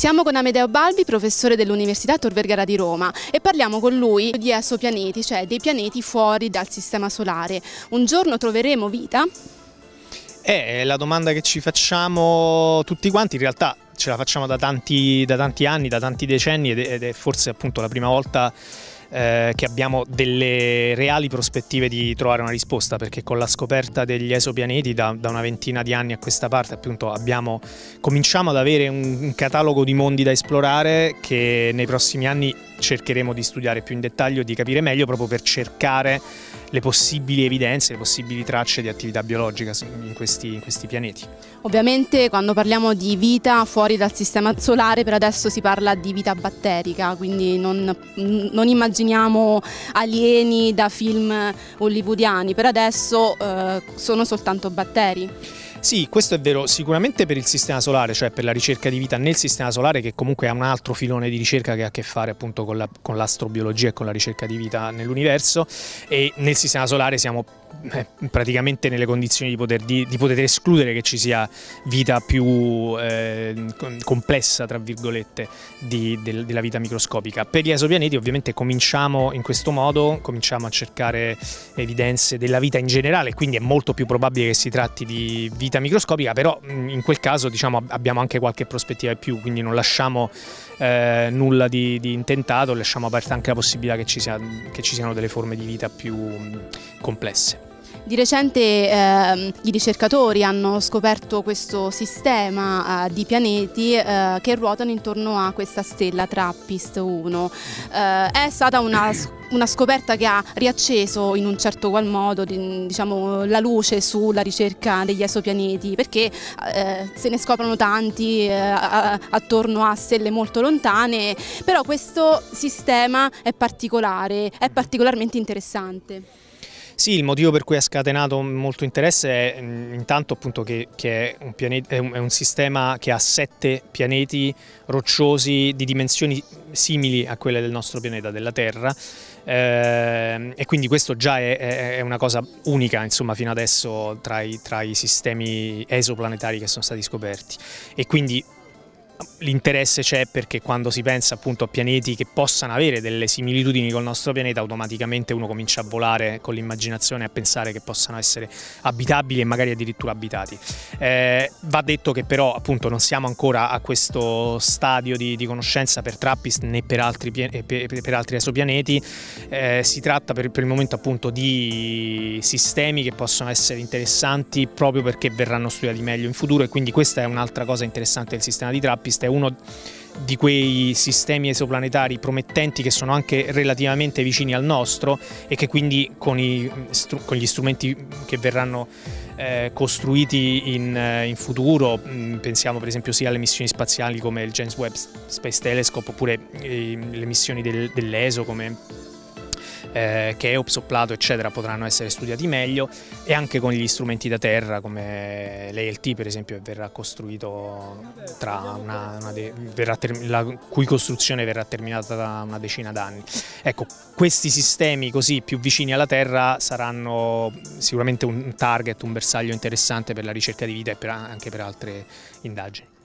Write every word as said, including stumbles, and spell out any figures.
Siamo con Amedeo Balbi, professore dell'Università Tor Vergara di Roma, e parliamo con lui di esopianeti, cioè dei pianeti fuori dal Sistema Solare. Un giorno troveremo vita? È la domanda che ci facciamo tutti quanti, in realtà ce la facciamo da tanti, da tanti anni, da tanti decenni, ed è forse appunto la prima volta Eh, che abbiamo delle reali prospettive di trovare una risposta, perché con la scoperta degli esopianeti da, da una ventina di anni a questa parte appunto abbiamo, cominciamo ad avere un, un catalogo di mondi da esplorare che nei prossimi anni cercheremo di studiare più in dettaglio e di capire meglio, proprio per cercare le possibili evidenze, le possibili tracce di attività biologica in questi, in questi pianeti. Ovviamente quando parliamo di vita fuori dal Sistema Solare, per adesso si parla di vita batterica, quindi non, non immaginiamo alieni da film hollywoodiani, per adesso eh, sono soltanto batteri. Sì, questo è vero, sicuramente per il Sistema Solare, cioè per la ricerca di vita nel Sistema Solare, che comunque è un altro filone di ricerca che ha a che fare appunto con l'astrobiologia la, e con la ricerca di vita nell'universo, e nel Sistema Solare siamo eh, praticamente nelle condizioni di poter, di, di poter escludere che ci sia vita più eh, complessa, tra virgolette, di, del, della vita microscopica. Per gli esopianeti ovviamente cominciamo in questo modo, cominciamo a cercare evidenze della vita in generale, quindi è molto più probabile che si tratti di vita microscopica, però in quel caso diciamo abbiamo anche qualche prospettiva in più, quindi non lasciamo eh, nulla di, di intentato, lasciamo aperta anche la possibilità che ci, sia, che ci siano delle forme di vita più complesse. Di recente eh, i ricercatori hanno scoperto questo sistema eh, di pianeti eh, che ruotano intorno a questa stella Trappist uno. Eh, è stata una, una scoperta che ha riacceso in un certo qual modo di, diciamo, la luce sulla ricerca degli esopianeti, perché eh, se ne scoprono tanti eh, a, attorno a stelle molto lontane, però questo sistema è particolare, è particolarmente interessante. Sì, il motivo per cui ha scatenato molto interesse è intanto appunto che, che è, un pianeta, è, un, è un sistema che ha sette pianeti rocciosi di dimensioni simili a quelle del nostro pianeta, della Terra, eh, e quindi questo già è, è una cosa unica, insomma, fino adesso tra i, tra i sistemi esoplanetari che sono stati scoperti, e quindi l'interesse c'è, perché quando si pensa appunto a pianeti che possano avere delle similitudini col nostro pianeta, automaticamente uno comincia a volare con l'immaginazione, a pensare che possano essere abitabili e magari addirittura abitati. Eh, va detto che però appunto non siamo ancora a questo stadio di, di conoscenza per Trappist né per altri, per, per altri esopianeti. Eh, si tratta per, per il momento appunto di sistemi che possono essere interessanti proprio perché verranno studiati meglio in futuro, e quindi questa è un'altra cosa interessante del sistema di Trappist. È uno di quei sistemi esoplanetari promettenti che sono anche relativamente vicini al nostro, e che quindi con, i, con gli strumenti che verranno eh, costruiti in, in futuro, pensiamo per esempio sia alle missioni spaziali come il James Webb Space Telescope, oppure eh, le missioni del, dell'ESO come Eh, Cheops o Plato eccetera, potranno essere studiati meglio, e anche con gli strumenti da terra come l'E L T per esempio, che verrà costruito tra una, una de, verrà ter, la cui costruzione verrà terminata da una decina d'anni. Ecco, questi sistemi così più vicini alla Terra saranno sicuramente un target, un bersaglio interessante per la ricerca di vita e per, anche per altre indagini.